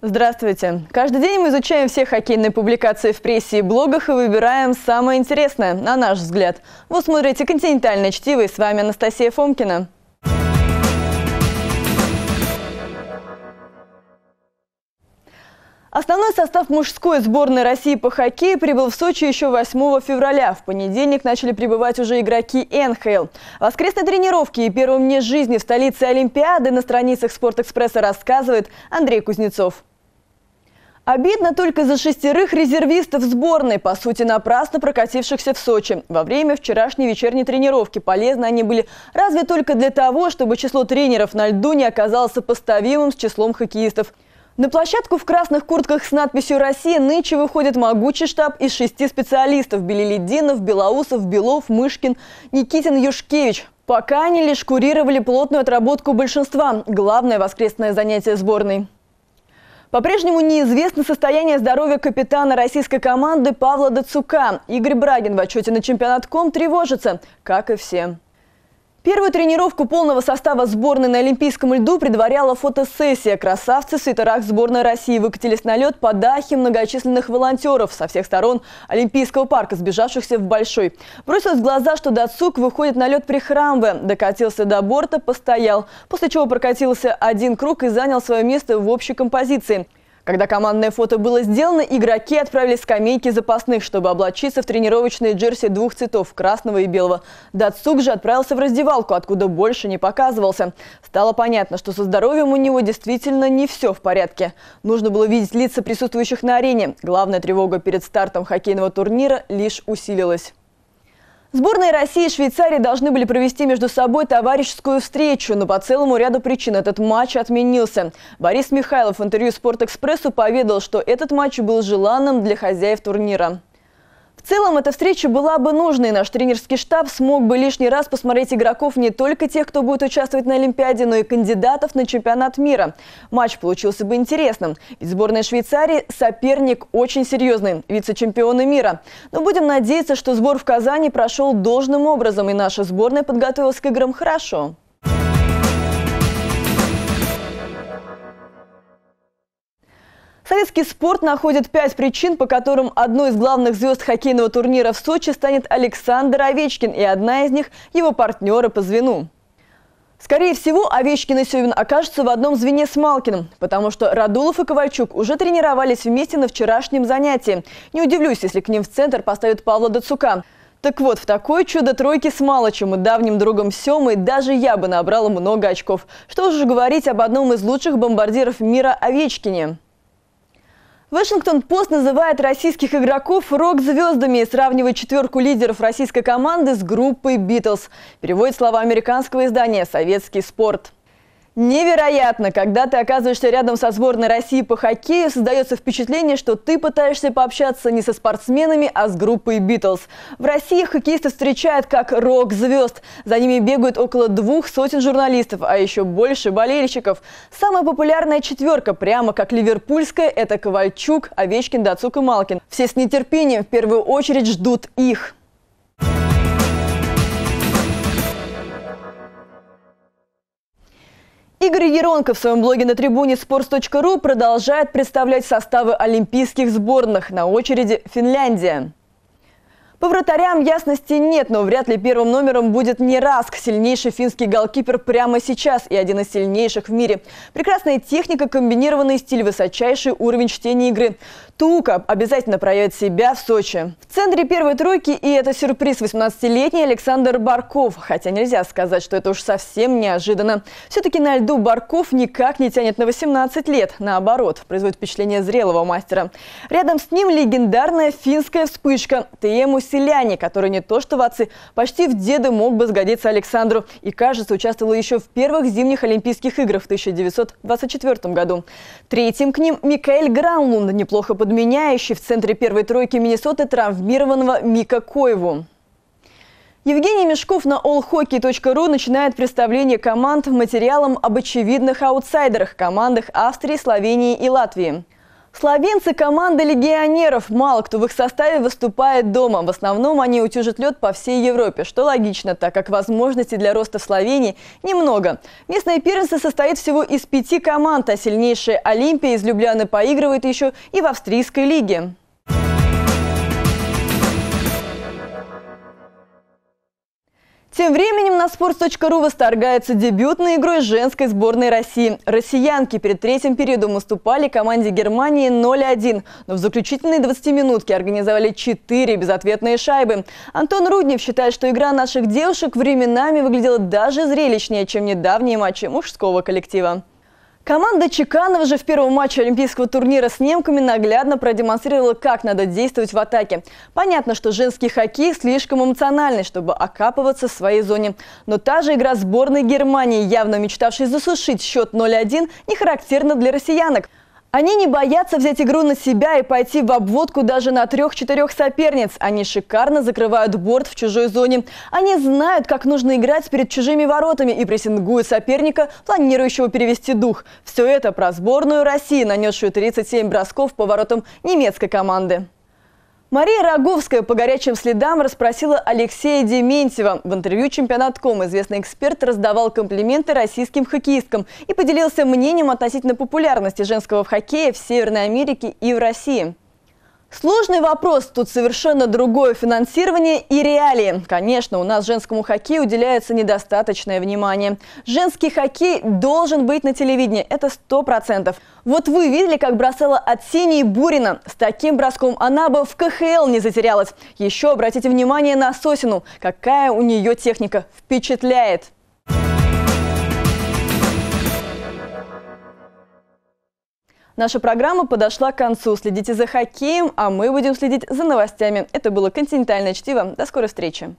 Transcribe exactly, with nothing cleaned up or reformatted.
Здравствуйте! Каждый день мы изучаем все хоккейные публикации в прессе и блогах и выбираем самое интересное, на наш взгляд. Вы смотрите «Континентальное чтиво», и с вами Анастасия Фомкина. Основной состав мужской сборной России по хоккею прибыл в Сочи еще восьмого февраля. В понедельник начали прибывать уже игроки эн ха эл. Воскресные тренировки и первом дне жизни в столице Олимпиады на страницах «Спортэкспресса» рассказывает Андрей Кузнецов. Обидно только за шестерых резервистов сборной, по сути, напрасно прокатившихся в Сочи. Во время вчерашней вечерней тренировки полезны они были разве только для того, чтобы число тренеров на льду не оказалось сопоставимым с числом хоккеистов. На площадку в красных куртках с надписью «Россия» нынче выходит могучий штаб из шести специалистов – Белилетдинов, Белоусов, Белов, Мышкин, Никитин, Юшкевич. Пока они лишь курировали плотную отработку большинства – главное воскресное занятие сборной. По-прежнему неизвестно состояние здоровья капитана российской команды Павла Дацука. Игорь Брагин в отчете на чемпионат ком тревожится, как и все. Первую тренировку полного состава сборной на Олимпийском льду предваряла фотосессия. Красавцы в свитерах сборной России выкатились на лед под ахи многочисленных волонтеров со всех сторон Олимпийского парка, сбежавшихся в Большой. Бросилось в глаза, что Дацук выходит на лед прихрамывая, докатился до борта, постоял, после чего прокатился один круг и занял свое место в общей композиции. Когда командное фото было сделано, игроки отправились с скамейки запасных, чтобы облачиться в тренировочные джерси двух цветов – красного и белого. Дацук же отправился в раздевалку, откуда больше не показывался. Стало понятно, что со здоровьем у него действительно не все в порядке. Нужно было видеть лица присутствующих на арене. Главная тревога перед стартом хоккейного турнира лишь усилилась. Сборные России и Швейцарии должны были провести между собой товарищескую встречу, но по целому ряду причин этот матч отменился. Борис Михайлов в интервью «Спортэкспрессу» поведал, что этот матч был желанным для хозяев турнира. В целом, эта встреча была бы нужной. Наш тренерский штаб смог бы лишний раз посмотреть игроков не только тех, кто будет участвовать на Олимпиаде, но и кандидатов на чемпионат мира. Матч получился бы интересным. Ведь сборная Швейцарии – соперник очень серьезный, вице-чемпионы мира. Но будем надеяться, что сбор в Казани прошел должным образом, и наша сборная подготовилась к играм хорошо. Советский спорт находит пять причин, по которым одной из главных звезд хоккейного турнира в Сочи станет Александр Овечкин, и одна из них – его партнеры по звену. Скорее всего, Овечкин и Семин окажутся в одном звене с Малкиным, потому что Радулов и Ковальчук уже тренировались вместе на вчерашнем занятии. Не удивлюсь, если к ним в центр поставят Павла Дацука. Так вот, в такое чудо тройки с Малычем и давним другом Семой даже я бы набрала много очков. Что же говорить об одном из лучших бомбардиров мира Овечкине. «Вашингтон-Пост» называет российских игроков рок-звездами и сравнивает четверку лидеров российской команды с группой «Битлз». Переводит слова американского издания «Советский спорт». Невероятно! Когда ты оказываешься рядом со сборной России по хоккею, создается впечатление, что ты пытаешься пообщаться не со спортсменами, а с группой «Битлз». В России хоккеистов встречают как рок-звезд. За ними бегают около двух сотен журналистов, а еще больше болельщиков. Самая популярная четверка, прямо как ливерпульская, это Ковальчук, Овечкин, Дацук и Малкин. Все с нетерпением в первую очередь ждут их. Игорь Яронко в своем блоге на трибуне sports точка ру продолжает представлять составы олимпийских сборных. На очереди Финляндия. По вратарям ясности нет, но вряд ли первым номером будет не Раск. Сильнейший финский голкипер прямо сейчас и один из сильнейших в мире. Прекрасная техника, комбинированный стиль, высочайший уровень чтения игры. Туука обязательно проявит себя в Сочи. В центре первой тройки, и это сюрприз, восемнадцатилетний Александр Барков. Хотя нельзя сказать, что это уж совсем неожиданно. Все-таки на льду Барков никак не тянет на восемнадцать лет. Наоборот, производит впечатление зрелого мастера. Рядом с ним легендарная финская вспышка Теему Селяни, который не то что в отцы, почти в деды мог бы сгодиться Александру и, кажется, участвовал еще в первых зимних Олимпийских играх в тысяча девятьсот двадцать четвёртом году. Третьим к ним Микаэль Гранлун, неплохо подменяющий в центре первой тройки Миннесоты травмированного Мика Коеву. Евгений Мешков на олл хоккей точка ру начинает представление команд материалом об очевидных аутсайдерах – командах Австрии, Словении и Латвии. Словенцы – команда легионеров. Мало кто в их составе выступает дома. В основном они утюжат лед по всей Европе, что логично, так как возможностей для роста в Словении немного. Местное первенство состоит всего из пяти команд, а сильнейшая Олимпия из Любляны поигрывает еще и в австрийской лиге. Тем временем на sports точка ру восторгается дебютной игрой женской сборной России. Россиянки перед третьим периодом уступали команде Германии ноль один, но в заключительные двадцатиминутки организовали четыре безответные шайбы. Антон Руднев считает, что игра наших девушек временами выглядела даже зрелищнее, чем недавние матчи мужского коллектива. Команда Чеканова же в первом матче олимпийского турнира с немками наглядно продемонстрировала, как надо действовать в атаке. Понятно, что женский хоккей слишком эмоциональный, чтобы окапываться в своей зоне. Но та же игра сборной Германии, явно мечтавшей засушить счет ноль один, не характерна для россиянок. Они не боятся взять игру на себя и пойти в обводку даже на трех-четырех соперниц. Они шикарно закрывают борт в чужой зоне. Они знают, как нужно играть перед чужими воротами и прессингуют соперника, планирующего перевести дух. Все это про сборную России, нанесшую тридцать семь бросков по воротам немецкой команды. Мария Роговская по горячим следам расспросила Алексея Дементьева. В интервью «Чемпионат точка ком» известный эксперт раздавал комплименты российским хоккеисткам и поделился мнением относительно популярности женского хоккея в Северной Америке и в России. Сложный вопрос. Тут совершенно другое финансирование и реалии. Конечно, у нас женскому хоккею уделяется недостаточное внимание. Женский хоккей должен быть на телевидении. Это сто процентов. Вот вы видели, как бросала от синей Бурина. С таким броском она бы в ка ха эл не затерялась. Еще обратите внимание на Сосину. Какая у нее техника. Впечатляет. Наша программа подошла к концу. Следите за хоккеем, а мы будем следить за новостями. Это было «Континентальное чтиво». До скорой встречи!